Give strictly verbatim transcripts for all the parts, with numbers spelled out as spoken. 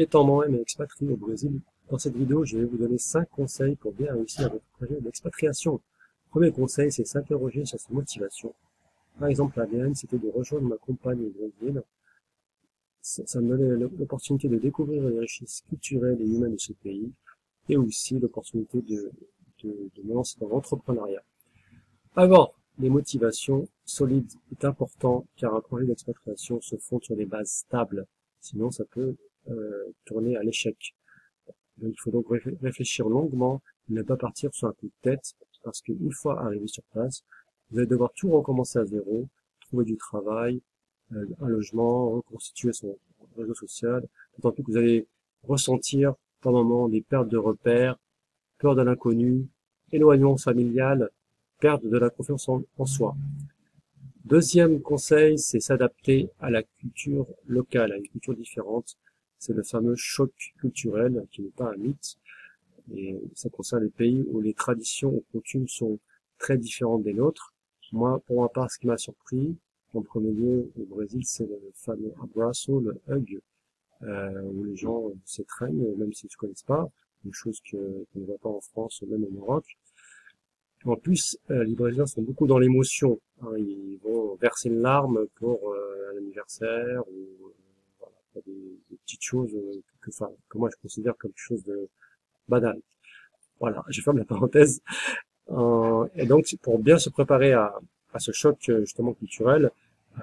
Étant moi-même expatrié au Brésil, dans cette vidéo, je vais vous donner cinq conseils pour bien réussir votre projet d'expatriation. Premier conseil, c'est s'interroger sur sa motivation. Par exemple, la mienne, c'était de rejoindre ma compagne au Brésil. Ça me donnait l'opportunité de découvrir les richesses culturelles et humaines de ce pays, et aussi l'opportunité de, de, de me lancer dans l'entrepreneuriat. Avant, les motivations solides est important, car un projet d'expatriation se fonde sur des bases stables, sinon ça peut euh, tourner à l'échec. Il faut donc réfléchir longuement, ne pas partir sur un coup de tête, parce qu'une fois arrivé sur place, vous allez devoir tout recommencer à zéro, trouver du travail, un logement, reconstituer son réseau social, d'autant plus que vous allez ressentir par moment des pertes de repères, peur de l'inconnu, éloignement familial, perte de la confiance en, en soi. Deuxième conseil, c'est s'adapter à la culture locale, à une culture différente. C'est le fameux choc culturel qui n'est pas un mythe, et ça concerne les pays où les traditions ou coutumes sont très différentes des nôtres. Moi, pour ma part, ce qui m'a surpris, en premier lieu, au Brésil, c'est le fameux abraço, le hug, euh, où les gens s'étreignent, même s'ils ne se connaissent pas, une chose qu'on ne voit pas en France, même au Maroc. En plus, euh, les Brésiliens sont beaucoup dans l'émotion, hein, ils vont verser une larme pour euh, un anniversaire, ou euh, voilà, des, des petites choses euh, que, enfin, que moi je considère comme quelque chose de banal. Voilà, je ferme la parenthèse. Euh, et donc, pour bien se préparer à à ce choc justement culturel, euh,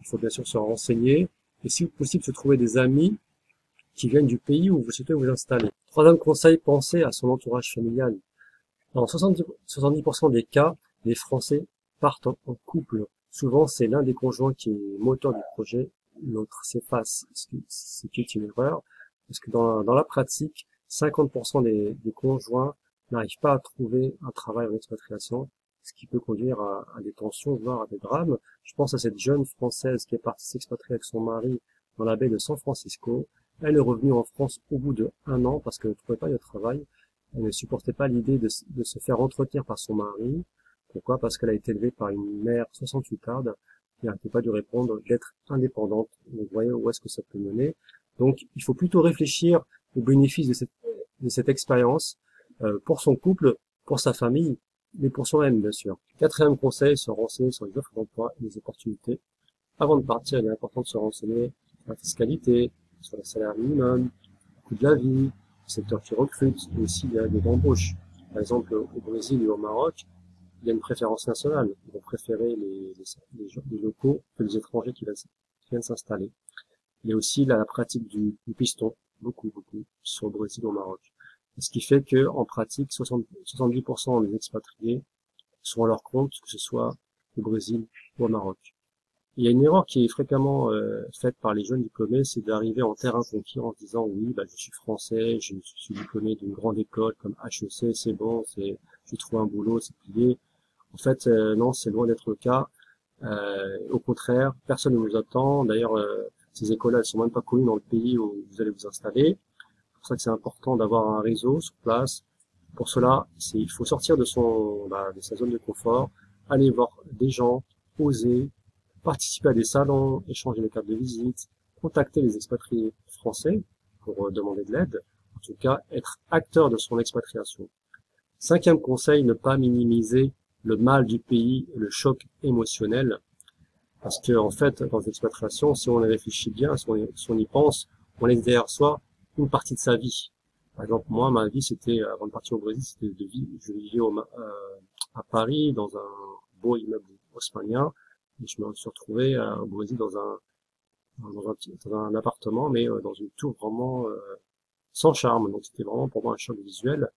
il faut bien sûr se renseigner et si possible se trouver des amis qui viennent du pays où vous souhaitez vous installer. Troisième conseil, pensez à son entourage familial. Dans soixante-dix pour cent des cas, les Français partent en, en couple. Souvent, c'est l'un des conjoints qui est moteur du projet, l'autre s'efface, ce qui est une erreur, parce que dans, dans la pratique, cinquante pour cent des, des conjoints n'arrivent pas à trouver un travail en expatriation, ce qui peut conduire à, à des tensions, voire à des drames. Je pense à cette jeune Française qui est partie s'expatrier avec son mari dans la baie de San Francisco. Elle est revenue en France au bout de un an parce qu'elle ne trouvait pas de travail. Elle ne supportait pas l'idée de, de se faire entretenir par son mari. Pourquoi? Parce qu'elle a été élevée par une mère soixante-huitarde qui n'arrêtait pas de répondre d'être indépendante. Vous voyez où est-ce que ça peut mener. Donc, il faut plutôt réfléchir au bénéfice de cette, de cette expérience euh, pour son couple, pour sa famille, mais pour soi-même, bien sûr. Quatrième conseil, se renseigner sur les offres d'emploi et les opportunités. Avant de partir, il est important de se renseigner sur la fiscalité, sur le salaire minimum, le coût de la vie, le secteur qui recrute, et aussi il y a des embauches. Par exemple, au Brésil et au Maroc, il y a une préférence nationale. Ils vont préférer les, les, les locaux que les étrangers qui viennent s'installer. Il y a aussi la pratique du, du piston, beaucoup, beaucoup, sur le Brésil et au Maroc. Ce qui fait que, en pratique, soixante-dix pour cent des expatriés sont à leur compte, que ce soit au Brésil ou au Maroc. Et il y a une erreur qui est fréquemment euh, faite par les jeunes diplômés, c'est d'arriver en terrain conquis en se disant oui, bah, je suis français, je suis diplômé d'une grande école comme H E C, c'est bon, c'est, j'ai trouvé un boulot, c'est plié. En fait, euh, non, c'est loin d'être le cas. Euh, au contraire, personne ne vous attend. D'ailleurs, euh, ces écoles-là, elles sont même pas connues dans le pays où vous allez vous installer. C'est pour ça que c'est important d'avoir un réseau sur place. Pour cela, il faut sortir de, son, bah, de sa zone de confort, aller voir des gens, oser, participer à des salons, échanger des cartes de visite, contacter les expatriés français pour euh, demander de l'aide, en tout cas être acteur de son expatriation. Cinquième conseil, ne pas minimiser le mal du pays, le choc émotionnel, parce que en fait, dans l'expatriation, si on y réfléchit bien, si on y, si on y pense, on laisse derrière soi une partie de sa vie. Par exemple, moi, ma vie, c'était, avant de partir au Brésil, c'était de vivre, je vivais au, euh, à Paris, dans un beau immeuble haussmannien, et je me suis retrouvé euh, au Brésil dans un, dans un, dans un appartement, mais euh, dans une tour vraiment euh, sans charme. Donc, c'était vraiment pour moi un choc visuel,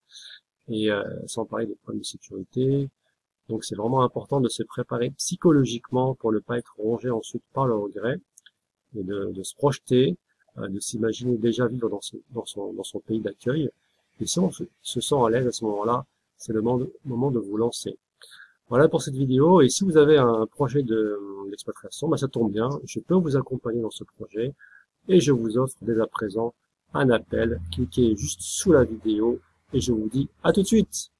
et euh, sans parler des problèmes de sécurité. Donc, c'est vraiment important de se préparer psychologiquement pour ne pas être rongé ensuite par le regret, et de, de se projeter, de s'imaginer déjà vivre dans son, dans son, dans son pays d'accueil. Et si on se, se sent à l'aise à ce moment-là, c'est le moment de, moment de vous lancer. Voilà pour cette vidéo. Et si vous avez un projet d'expatriation, de, bah ça tombe bien, je peux vous accompagner dans ce projet. Et je vous offre dès à présent un appel. Cliquez juste sous la vidéo et je vous dis à tout de suite.